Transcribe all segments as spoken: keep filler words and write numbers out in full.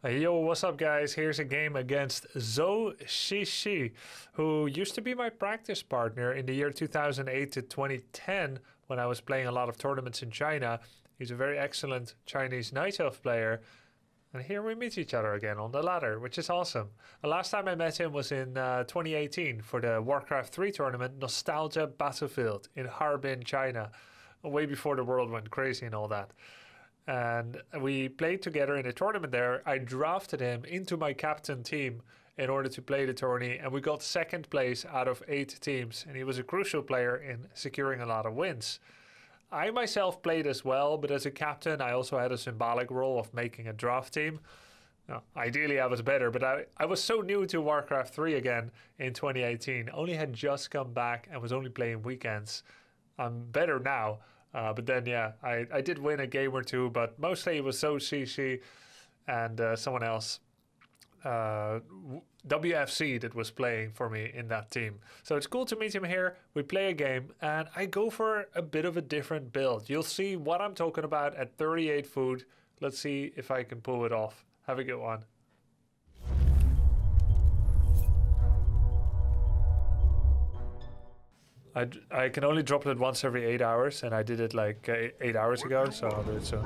Hey, yo, what's up, guys? Here's a game against Zhou Xixi, who used to be my practice partner in the year two thousand eight to twenty ten when I was playing a lot of tournaments in China. He's a very excellent Chinese Night Elf player. And here we meet each other again on the ladder, which is awesome. The last time I met him was in uh, twenty eighteen for the Warcraft three tournament, Nostalgia Battlefield in Harbin, China, way before the world went crazy and all that. And we played together in a tournament there. I drafted him into my captain team in order to play the tourney, and we got second place out of eight teams, and he was a crucial player in securing a lot of wins. I myself played as well, but as a captain, I also had a symbolic role of making a draft team. Now, ideally, I was better, but I, I was so new to Warcraft three again in twenty eighteen. Only had just come back and was only playing weekends. I'm better now. Uh, but then, yeah, I, I did win a game or two, but mostly it was Zhou Xixi and uh, someone else, uh, W F C, that was playing for me in that team. So it's cool to meet him here. We play a game, and I go for a bit of a different build. You'll see what I'm talking about at thirty-eight food. Let's see if I can pull it off. Have a good one. I, I can only drop it once every eight hours, and I did it like eight, eight hours ago, so I'll do it soon.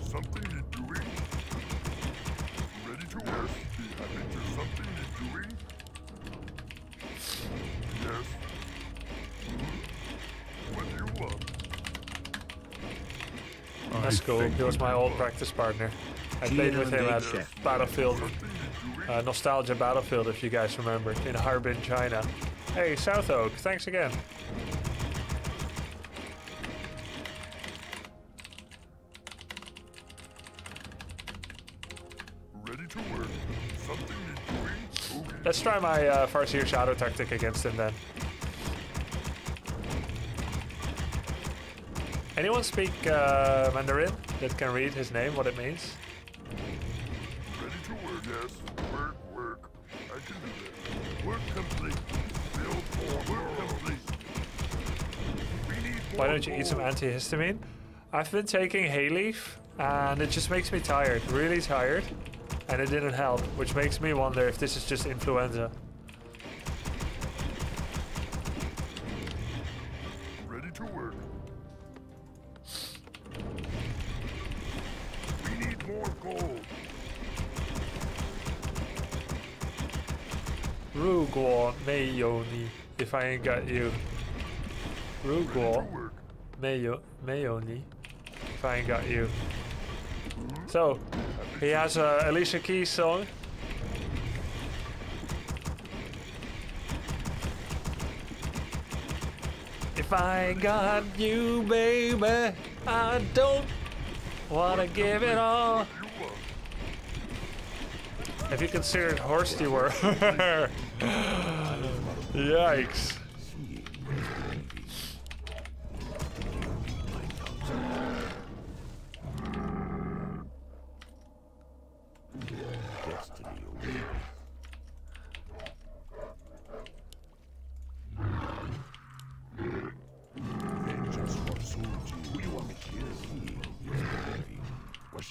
Something you're doing? Ready to work? Be happy to something you're doing? Yes. What do you want? That's cool. He was my old practice partner. I played with him at Battlefield, uh, Nostalgia Battlefield, if you guys remember, in Harbin, China. Hey, South Oak, thanks again. Ready to work. Something Let's try my uh, Farseer Shadow tactic against him then. Anyone speak uh, Mandarin that can read his name, what it means? Ready to work, yes. Work, work. I can do that. Work complete. Build more. Work complete. We need more. Why don't you eat some antihistamine? I've been taking hay leaf, and it just makes me tired, really tired, and it didn't help, which makes me wonder if this is just influenza. Ready to work. More gold. Ru guo mei you ni. If I ain't got you. Ru guo mei you ni. If I ain't got you. So he has a Alicia Keys song. If I ain't got you, baby, I don't wanna give it all. Have you considered horse you were? Yikes.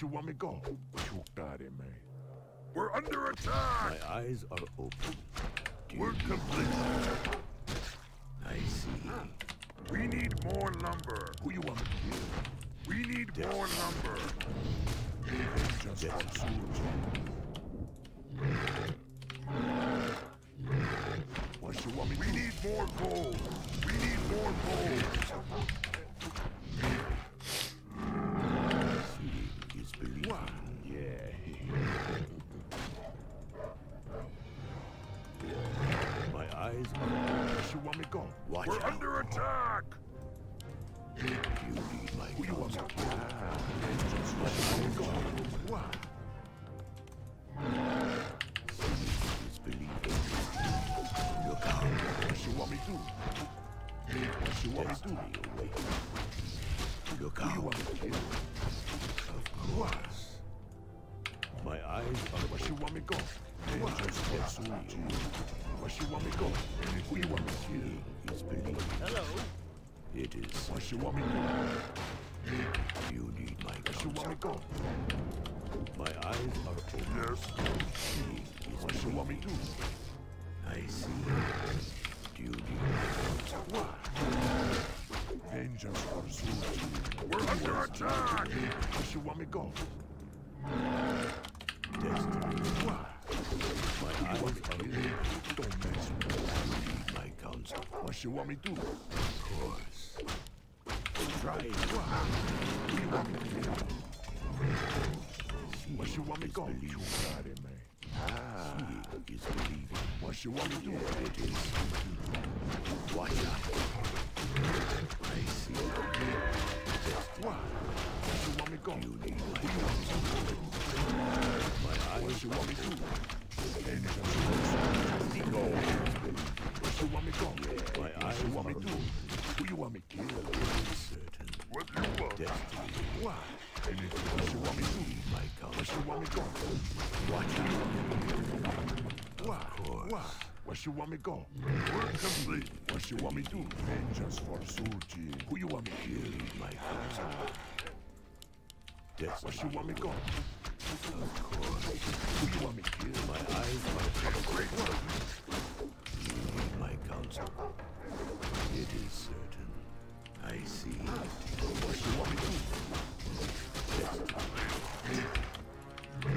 You want me go? You got it, man. We're under attack. My eyes are open. Do We're complete. I see. We need more lumber. Who you want to kill? We need Death. more lumber. Just Death. What you want me? We need more gold. We need more gold. Wow. Yeah. My eyes are. You want me gone? Watch We're out. under attack. You need my you want me gone? Wow. Look out! What you want me do? What you want me do? Look out! You want me do? What? My eyes are where you want me to go. Hello. It is. You need my counsel. My eyes are open. What you want me to do? I see. Do you need my counsel? Vengeance for Zhou. We're under attack. What you want me to go? Destiny. My eyes are open. Don't mess with me. I need my counsel. What you want me to do? Of course. Try it. What you want me to do? What you want me to go? You got it, man. Ah, is believing. What you want me to do? Yeah, it is. Watch out. I see. What? What you want me to go? You need my help. My eyes. What you want me to do? Anything. Go. What you want me to go? Yeah. My eyes. What you want me to do? Who you want me to kill? Certain. What you want? Destiny. What? What you want me to do? My God. What you want me to go? Watch out. What? What? What you want me to go? We're complete. What you want me to do? Vengeance for Surgi. Who you want me to kill? My God. That's what you want me to go? Of course. Who you want me to kill? My eyes are great. You need my counsel. It is certain. I see. What you want me to do?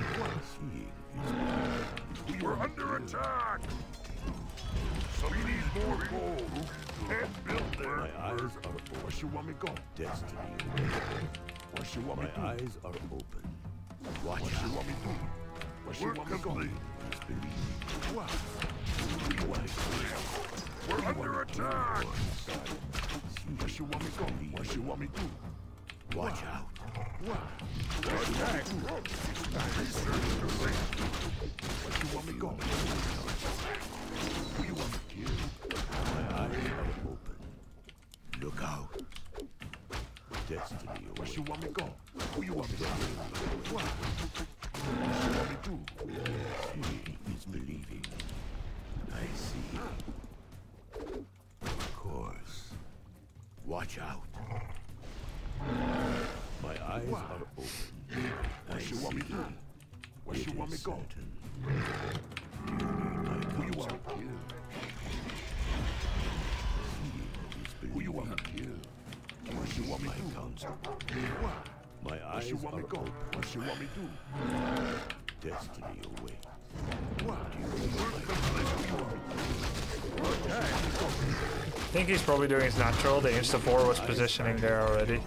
We're under attack! So we need more gold! Can't build there! My eyes are open. Where you want me go? Destiny. Where you want me to? My eyes are open. Watch out. Where you want me to? Where you want me go? It's believing. What? We're under attack! Where you want me go? Where you want me to? Watch out. What? Attack! What you want me going? Who you want me kill? My eyes are open. Look out. Destiny. What you want me go? Who you want me to kill? What? What you want me to? He is believing. I see. Of course. Watch out. My eyes what? Are open. Where you want me to? Where you want me go? Who you want me to kill? Who you want me to kill? Where you want me to? My eyes are open. Where you want me to? Destiny awaits. What do you I think he's probably doing his natural. The insta four was positioning there already.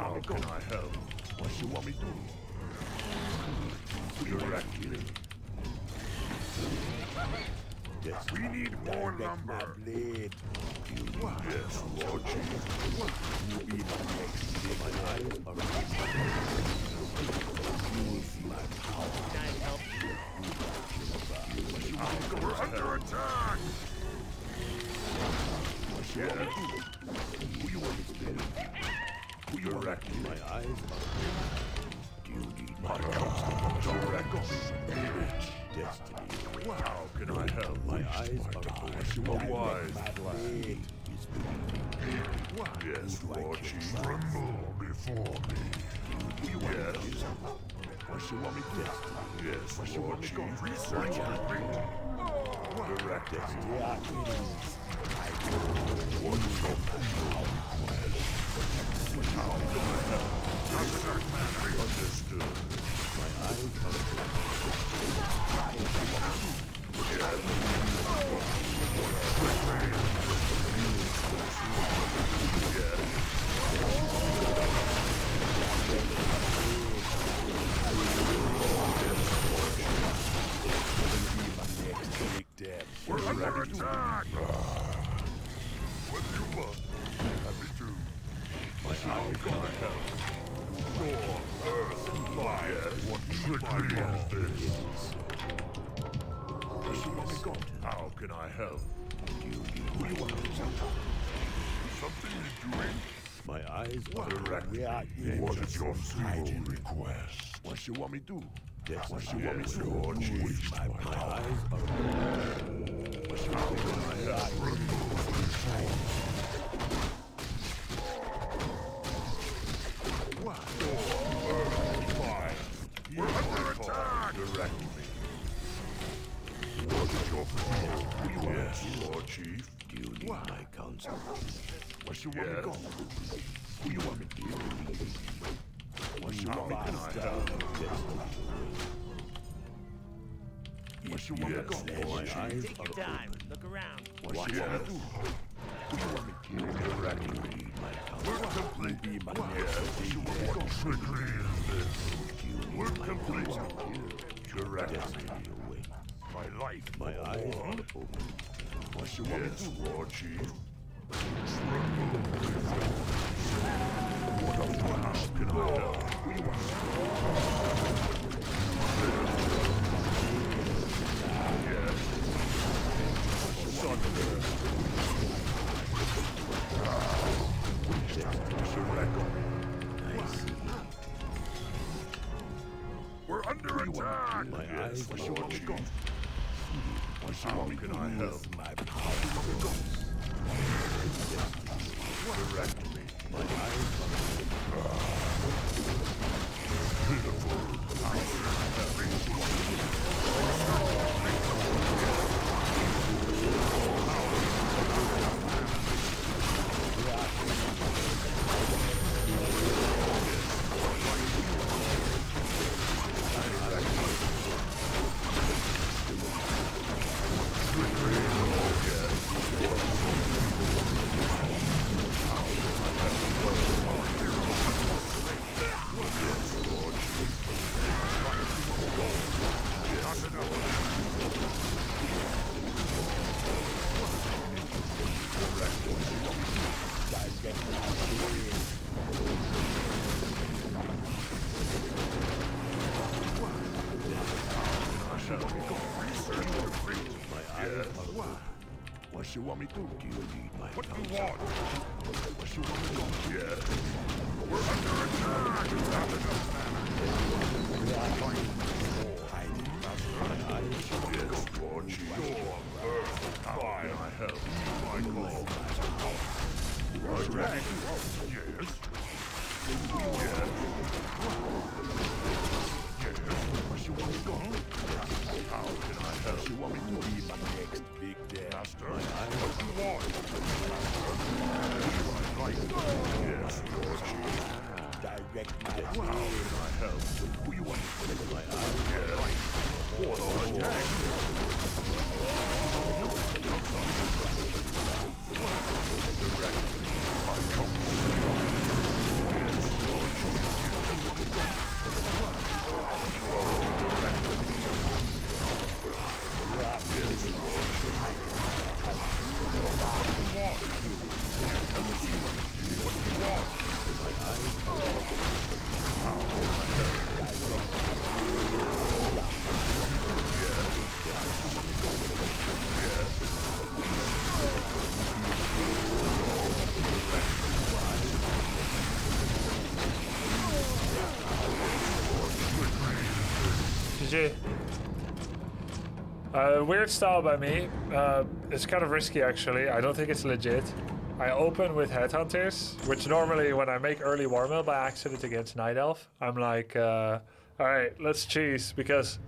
How can I help? What do you want me to do? Directly. Yes. We need more lumber. Blade. Yes, Lord Jesus. You be the next in my life. You will see my power. Can I help you? We're under attack. Yes. Who you want to spin? Who you direct my eyes? Do you need my help? Direct us. Destiny. How can I help? My eyes are a wise blade. Yes, watch you tremble before me. Yes. What you want me to do? Yes, what you want me to do? Research me. Direct us. What your personal request? How can I help? Understood. My eyes are we're under attack! What do you want? Happy to. My eyes are help. Your earth and fire. What trickery is this? How can I help? You do you want something you're doing? My eyes are directly. What is your feeble request? What do you want me to do? What do you want me to do? My eyes are directly. How can I help? Remove this form. What? Fire. We're under attack. Directly. What is your problem? You yes, Lord Chief. Do you need what? My counsel? What you want yes. me to go? Who you want me to do? What you want me to do? What you want me to go? Lord Chief. Take your time. Look around. What, what you want me to do? Who you want me to do? Directly. You need my counsel. We're completely my counsel. What you want me to go? Trickery is this. We're completely directly. My life, my eyes are open. What you want yes, me to do, Lord Chief? What else do I have? Can I help? What do you want? Yes. Thunder. Ah. I see. We're under attack. My yes, eyes are open. How can I help? My power. Direct me. My eyes are beautiful. I what you want me to do? Do you need my what do you want? What you want me to do? Yes. We're under attack! Not enough mana. I need my eyes. Yes, Lord. Your earth. Fire. My help. My call. Are you ready? Yes. Yes. Yes. What you want me to do? How can I help? What you want me to be my next big day? Master, what do you want? My life. Yes, Lord Chief. Direct my life. How can I help? Who you want to take my eyes? Yes. What are you? Direct my company. Yes, Lord. G G. Uh, weird style by me. Uh, it's kind of risky, actually. I don't think it's legit. I open with headhunters, which normally when I make early war mail by accident against Night Elf, I'm like, uh, all right, let's cheese, because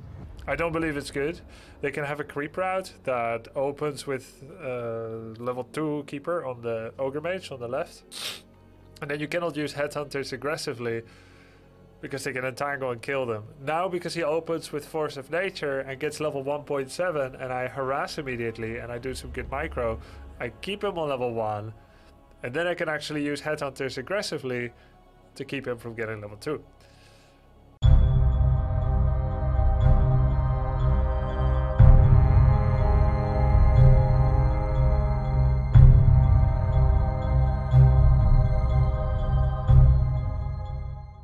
I don't believe it's good. They can have a creep route that opens with uh, level two keeper on the ogre mage on the left. And then you cannot use headhunters aggressively because they can entangle and kill them. Now, because he opens with Force of Nature and gets level one point seven and I harass immediately and I do some good micro, I keep him on level one, and then I can actually use headhunters aggressively to keep him from getting level two.